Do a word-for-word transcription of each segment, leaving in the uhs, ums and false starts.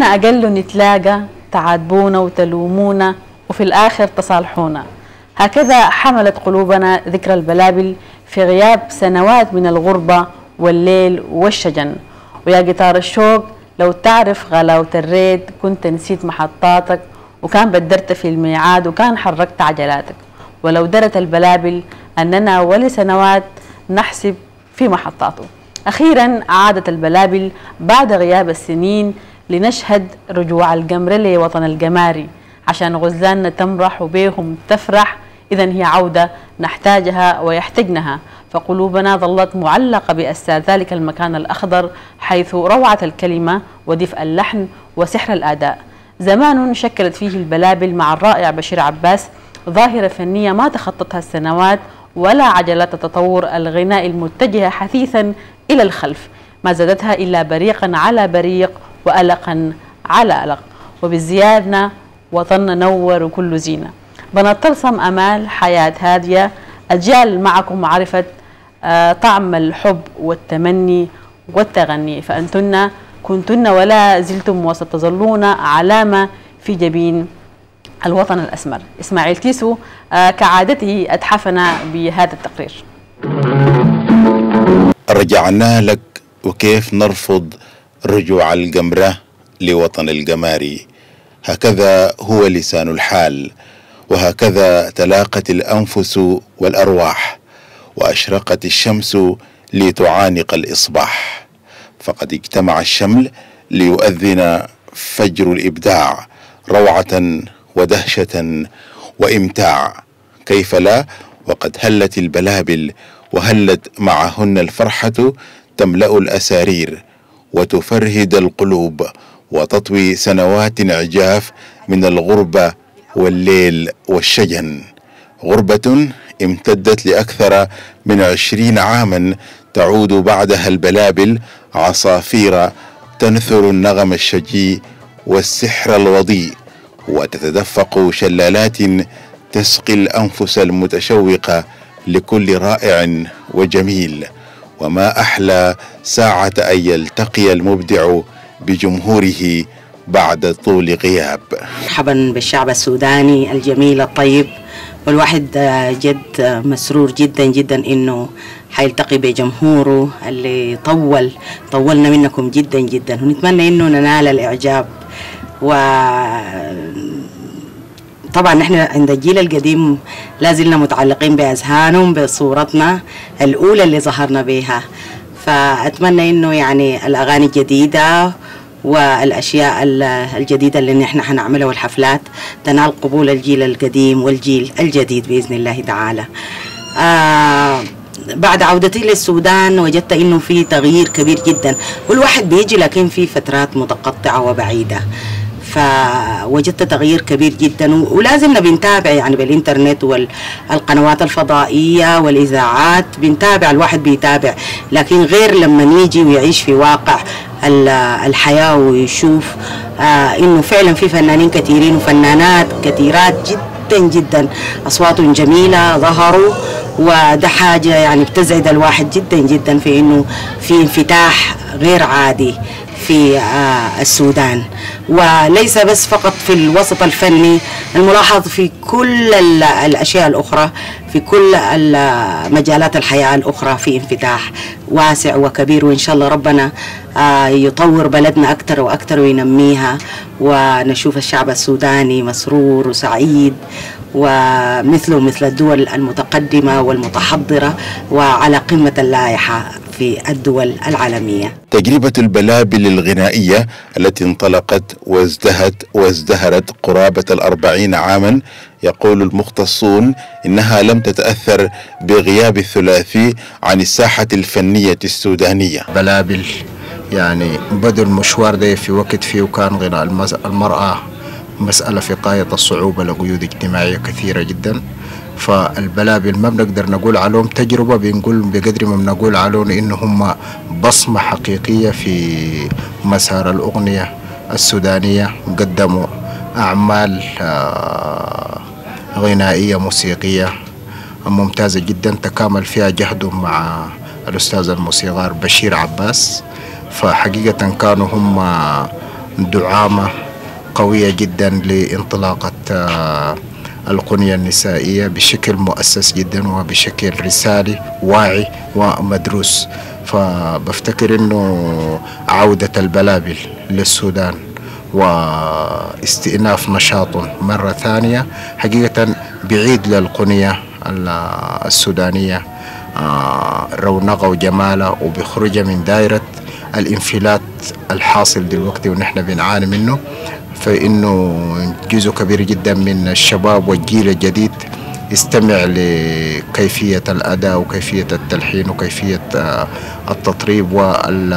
كنا أجل نتلاجى تعاتبونا وتلومونا وفي الآخر تصالحونا. هكذا حملت قلوبنا ذكرى البلابل في غياب سنوات من الغربة والليل والشجن. ويا جيتار الشوق لو تعرف غلاوة الريد، كنت نسيت محطاتك وكان بدرت في الميعاد وكان حركت عجلاتك. ولو درت البلابل أننا ولسنوات نحسب في محطاته. أخيرا عادت البلابل بعد غياب السنين لنشهد رجوع الجمر لوطن الجماري، عشان غزلاننا تمرح وبيهم تفرح. إذا هي عودة نحتاجها ويحتجنها، فقلوبنا ظلت معلقة بأجساد ذلك المكان الأخضر حيث روعة الكلمة ودفء اللحن وسحر الأداء. زمان شكلت فيه البلابل مع الرائع بشير عباس ظاهرة فنية ما تخطتها السنوات ولا عجلات التطور الغنائي المتجهة حثيثا إلى الخلف، ما زادتها إلا بريقا على بريق وألقا على ألق. وبالزيادة وطننا نور وكل زينة. بنات تلصم أمال، حياة هادية، أجيال معكم معرفة طعم الحب والتمني والتغني، فأنتن كنتن ولا زلتم وستظلون علامة في جبين الوطن الأسمر. إسماعيل كيسو كعادته أتحفنا بهذا التقرير. رجعنا لك وكيف نرفض رجوع الجمرة لوطن الجماري، هكذا هو لسان الحال، وهكذا تلاقت الأنفس والأرواح، وأشرقت الشمس لتعانق الإصباح. فقد اجتمع الشمل ليؤذن فجر الإبداع، روعة ودهشة وإمتاع، كيف لا وقد هلت البلابل، وهلت معهن الفرحة تملأ الأسارير وتفرهد القلوب، وتطوي سنوات عجاف من الغربة والليل والشجن. غربة امتدت لأكثر من عشرين عاما، تعود بعدها البلابل عصافير تنثر النغم الشجي والسحر الوضيء، وتتدفق شلالات تسقي الأنفس المتشوقة لكل رائع وجميل. وما أحلى ساعة أن يلتقي المبدع بجمهوره بعد طول غياب. مرحبا بالشعب السوداني الجميل الطيب، والواحد جد مسرور جدا جدا انه حيلتقي بجمهوره اللي طول طولنا منكم جدا جدا، ونتمنى انه ننال الاعجاب. وطبعا نحن عند الجيل القديم لازلنا متعلقين باذهانهم بصورتنا الاولى اللي ظهرنا بها، فاتمنى انه يعني الاغاني الجديده والاشياء الجديده اللي نحن حنعملها والحفلات تنال قبول الجيل القديم والجيل الجديد باذن الله تعالى. آه بعد عودتي للسودان وجدت انه في تغيير كبير جدا، والواحد بيجي لكن في فترات متقطعه وبعيده، فوجدت تغيير كبير جدا، ولازمنا بنتابع يعني بالانترنت والقنوات الفضائيه والاذاعات، بنتابع الواحد بيتابع، لكن غير لما يجي ويعيش في واقع الحياه ويشوف آه انه فعلا في فنانين كثيرين وفنانات كثيرات جدا جدا اصواتهم جميله ظهروا، وده حاجه يعني بتسعد الواحد جدا جدا في انه في انفتاح غير عادي في آه السودان، وليس بس فقط في الوسط الفني، الملاحظ في كل الاشياء الاخرى، في كل مجالات الحياه الاخرى في انفتاح واسع وكبير، وان شاء الله ربنا آه يطور بلدنا اكثر واكثر وينميها، ونشوف الشعب السوداني مسرور وسعيد ومثله مثل الدول المتقدمه والمتحضره وعلى قمه اللائحه في الدول العالمية. تجربة البلابل الغنائية التي انطلقت وازدهت وازدهرت قرابة الأربعين عاما، يقول المختصون إنها لم تتأثر بغياب الثلاثي عن الساحة الفنية السودانية. بلابل يعني بدوا المشوار ده في وقت فيه وكان غناء المرأة مسألة في غاية الصعوبة لقيود اجتماعية كثيرة جدا، فالبلابل ما بنقدر نقول عليهم تجربة، بنقول بقدر ما بنقول عليهم إن هم بصمة حقيقية في مسار الأغنية السودانية. قدموا أعمال غنائية موسيقية ممتازة جدا، تكامل فيها جهدهم مع الأستاذ الموسيقار بشير عباس، فحقيقة كانوا هم دعامة قوية جدا لانطلاقة القنية النسائية بشكل مؤسس جدا وبشكل رسالي واعي ومدروس. فبفتكر انه عودة البلابل للسودان واستئناف نشاط مرة ثانية حقيقة بعيد للقنية السودانية رونقها وجمالها وبيخرجها من دائرة الانفلات الحاصل دلوقتي ونحن بنعاني منه، فإنه جزء كبير جدا من الشباب والجيل الجديد يستمع لكيفية الأداء وكيفية التلحين وكيفية التطريب وجمال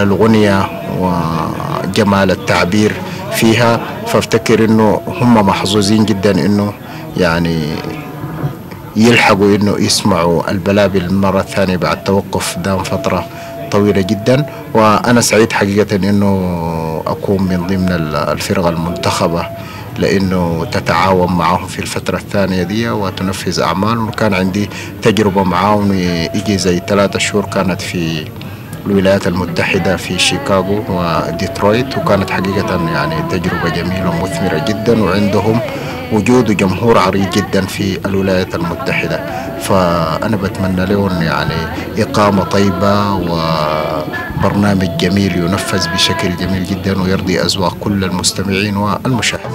الغنية وجمال التعبير فيها. فافتكر إنه هم محظوظين جدا إنه يعني يلحقوا إنه يسمعوا البلابل مرة ثانية بعد توقف دام فترة طويلة جدا. وأنا سعيد حقيقة إنه أكون من ضمن الفرقة المنتخبة لأنه تتعاون معهم في الفترة الثانية دي وتنفذ أعمالهم. كان عندي تجربة معاهم يجي زي ثلاثة شهور كانت في الولايات المتحدة في شيكاغو وديترويت، وكانت حقيقة يعني تجربة جميلة ومثمرة جدا، وعندهم وجود جمهور عريض جدا في الولايات المتحدة. فأنا بتمنى لهم يعني إقامة طيبة وبرنامج جميل ينفذ بشكل جميل جدا ويرضي أذواق كل المستمعين والمشاهدين.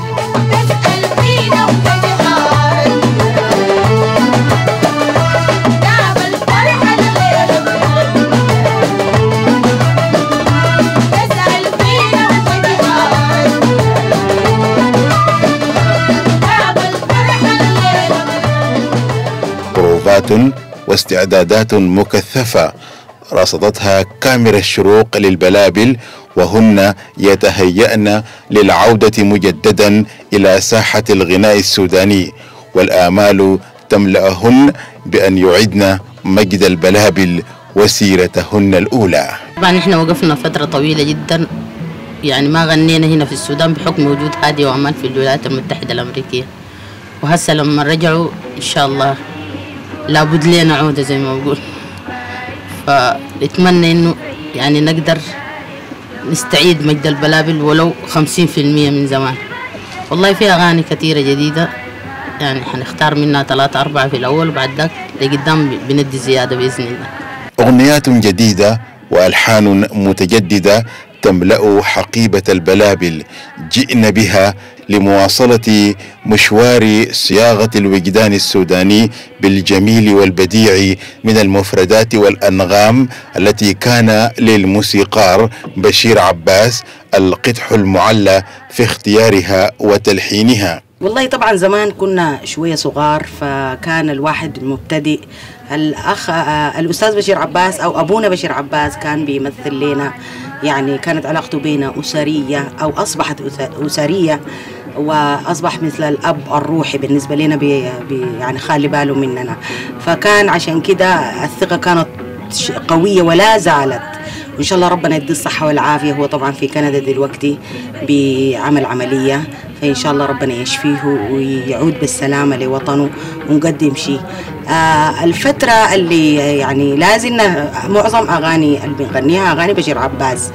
واستعدادات مكثفة رصدتها كاميرا الشروق للبلابل وهن يتهيأن للعودة مجددا إلى ساحة الغناء السوداني، والآمال تملأهن بأن يعدن مجد البلابل وسيرتهن الأولى. طبعا احنا وقفنا فترة طويلة جدا يعني ما غنينا هنا في السودان بحكم وجود هادي وأمان في الولايات المتحدة الأمريكية، وهسه لما رجعوا إن شاء الله لابد لنا عودة زي ما بقول. فنتمنى انه يعني نقدر نستعيد مجد البلابل ولو خمسين بالمئة من زمان. والله في اغاني كثيرة جديدة يعني حنختار منها ثلاثة أربعة في الأول وبعد ذاك لقدام بندي زيادة بإذن الله. أغنيات جديدة وألحان متجددة تملأ حقيبة البلابل، جئنا بها لمواصلة مشوار صياغة الوجدان السوداني بالجميل والبديع من المفردات والأنغام التي كان للموسيقار بشير عباس القدح المعلى في اختيارها وتلحينها. والله طبعا زمان كنا شوية صغار فكان الواحد مبتدئ. الأخ الأستاذ بشير عباس أو أبونا بشير عباس كان بيمثل لنا، يعني كانت علاقته بينا أسرية أو أصبحت أسرية وأصبح مثل الأب الروحي بالنسبة لنا بي بي يعني خالي باله مننا. فكان عشان كده الثقة كانت قوية ولا زالت، وإن شاء الله ربنا يدي الصحة والعافية. هو طبعا في كندا دلوقتي بعمل عملية، فإن شاء الله ربنا يشفيه ويعود بالسلامة لوطنه ونقدم شيء. آه الفترة اللي يعني لازلنا معظم أغاني اللي بنغنيها أغاني بشير عباس،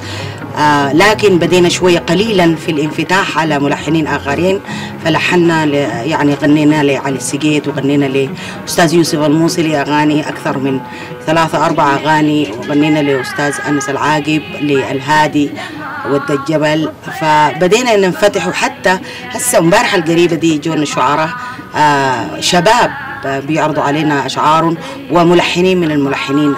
آه لكن بدينا شوية قليلا في الانفتاح على ملحنين آخرين، فلحنا يعني غنينا لعلي السقيت وغنينا لأستاذ يوسف الموصلي أغاني أكثر من ثلاثة أربع أغاني، وغنينا لأستاذ أنس العاقب للهادي ود الجبل. فبدينا ننفتح، وحتى هسه امبارحة القريبة دي جون شعراء آه شباب بيعرضوا علينا أشعار وملحنين من الملحنين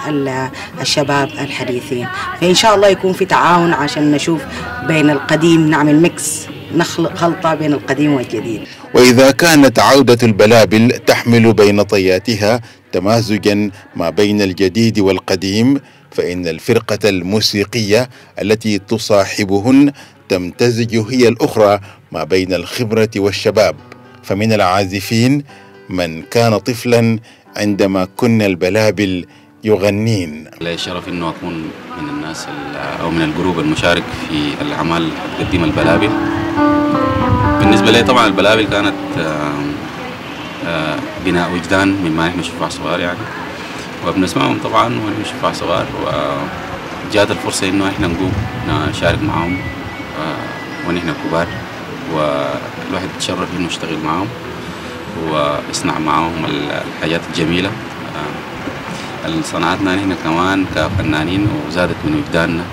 الشباب الحديثين، فإن شاء الله يكون في تعاون عشان نشوف بين القديم، نعمل ميكس نخلق خلطة بين القديم والجديد. وإذا كانت عودة البلابل تحمل بين طياتها تمازجا ما بين الجديد والقديم، فإن الفرقة الموسيقية التي تصاحبهن تمتزج هي الأخرى ما بين الخبرة والشباب، فمن العازفين من كان طفلا عندما كنا البلابل يغنين. لي شرف انه اكون من الناس او من الجروب المشارك في الاعمال اللي بتقدمها البلابل. بالنسبه لي طبعا البلابل كانت بناء وجدان مما نحن نشوفه على الصغار يعني، وبنسمعهم طبعا ونشوفه على الصغار جات الفرصة إنه إحنا نقوم نشارك معهم ونحن كبار، والواحد تشرف إنه يشتغل معهم ويصنع معهم الحاجات الجميلة. صناعتنا نحن كمان كفنانين وزادت من وجداننا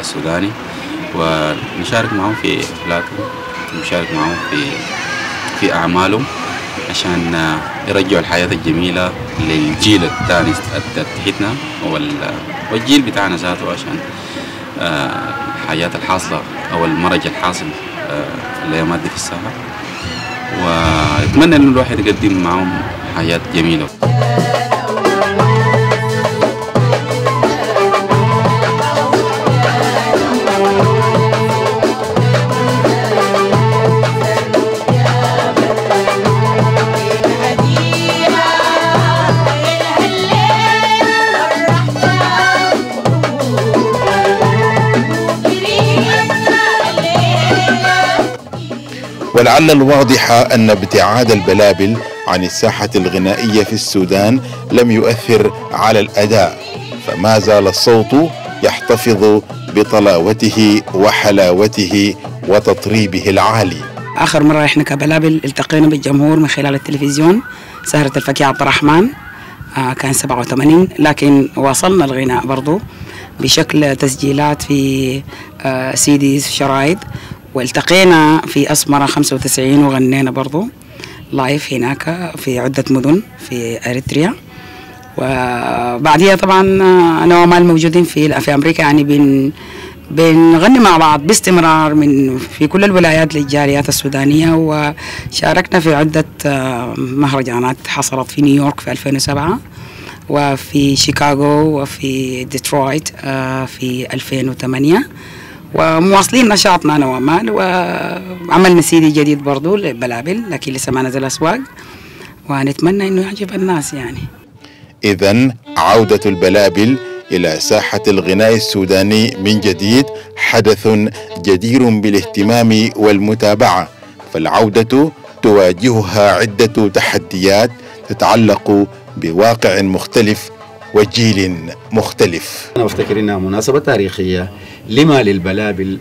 السوداني، ونشارك معهم في حفلاتهم، نشارك معهم في في أعمالهم عشان يرجعوا الحياة الجميلة للجيل الثاني بتاعتنا والجيل بتاعنا ذاته، عشان الحياة الحاصلة أو المرج الحاصل الأيام دي في الساحة. وأتمنى إنه الواحد يقدم معهم حياة جميلة. ولعل الواضح أن ابتعاد البلابل عن الساحة الغنائية في السودان لم يؤثر على الأداء، فما زال الصوت يحتفظ بطلاوته وحلاوته وتطريبه العالي. آخر مرة إحنا كبلابل التقينا بالجمهور من خلال التلفزيون سهرة الفكيع عبد الرحمن آه كان سبعة وثمانين، لكن واصلنا الغناء برضو بشكل تسجيلات في آه سيديز شرايط، والتقينا في أسمرة خمسة وتسعين وغنينا برضو لايف هناك في عدة مدن في أريتريا. وبعديها طبعا أنا ومال موجودين في في أمريكا، يعني بن بنغني مع بعض باستمرار من في كل الولايات للجاليات السودانية، وشاركنا في عدة مهرجانات حصلت في نيويورك في ألفين وسبعة وفي شيكاغو وفي ديترويت في ألفين وثمانية، ومواصلين نشاطنا انا وامال. وعملنا سيدي جديد برضو للبلابل لكن لسه ما نزل الاسواق، ونتمنى انه يعجب الناس يعني. اذا عوده البلابل الى ساحه الغناء السوداني من جديد حدث جدير بالاهتمام والمتابعه، فالعوده تواجهها عده تحديات تتعلق بواقع مختلف وجيل مختلف. أنا أفتكر أنها مناسبة تاريخية لما للبلابل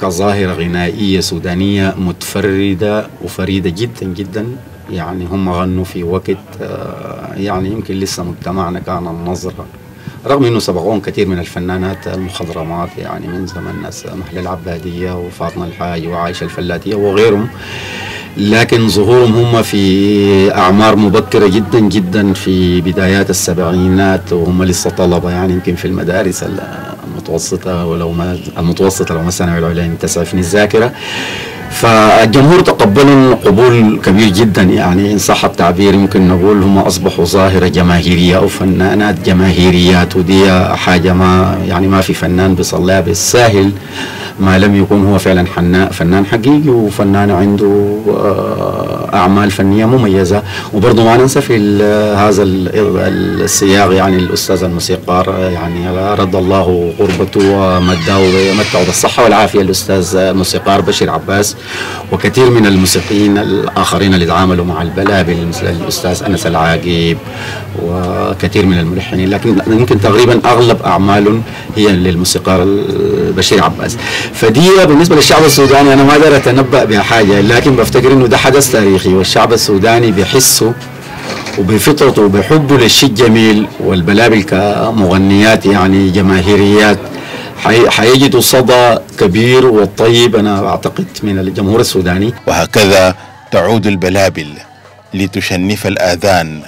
كظاهرة غنائية سودانية متفردة وفريدة جدا جدا، يعني هم غنوا في وقت يعني يمكن لسه مجتمعنا كان النظرة، رغم أنه سبقون كثير من الفنانات المخضرمات يعني من زمن الناس محلى العبادية وفاطمة الحاج وعائشة الفلاتية وغيرهم، لكن ظهورهم هم في أعمار مبكرة جدا جدا في بدايات السبعينات وهم لسه طلبة، يعني يمكن في المدارس المتوسطة ولو ما المتوسطة لو ما الثانوية العليا إن تسعفني الذاكرة. فالجمهور تقبلهم قبول كبير جدا، يعني إن صح التعبير يمكن نقول هم أصبحوا ظاهرة جماهيرية أو فنانات جماهيريات، ودي حاجة ما يعني ما في فنان بيصليها بالساهل ما لم يكن هو فعلا فنان حقيقي وفنان عنده أعمال فنية مميزة. وبرضه ما ننسى في هذا السياق يعني الأستاذ الموسيقار، يعني رد الله غربته ومداه ومتعه بالصحة والعافية الأستاذ الموسيقار بشير عباس، وكثير من الموسيقيين الآخرين اللي تعاملوا مع البلابل مثل الأستاذ أنس العاقب وكثير من الملحنين، لكن يمكن تقريبا أغلب أعمال هي للموسيقار بشير عباس. فدي بالنسبة للشعب السوداني أنا ما أقدر أتنبأ بحاجة، لكن بفتكر إنه ده حدث تاريخي، والشعب السوداني بيحسه وبفطرته وبحبه للشيء الجميل، والبلابل كمغنيات يعني جماهيريات حيجدوا صدى كبير والطيب أنا أعتقد من الجمهور السوداني. وهكذا تعود البلابل لتشنف الآذان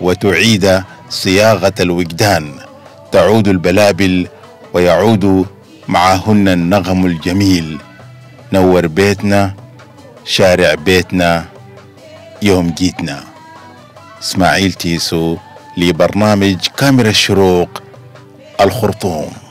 وتعيد صياغة الوجدان، تعود البلابل ويعود معهن النغم الجميل، نور بيتنا شارع بيتنا يوم جيتنا. اسماعيل تيسو لبرنامج كاميرا الشروق، الخرطوم.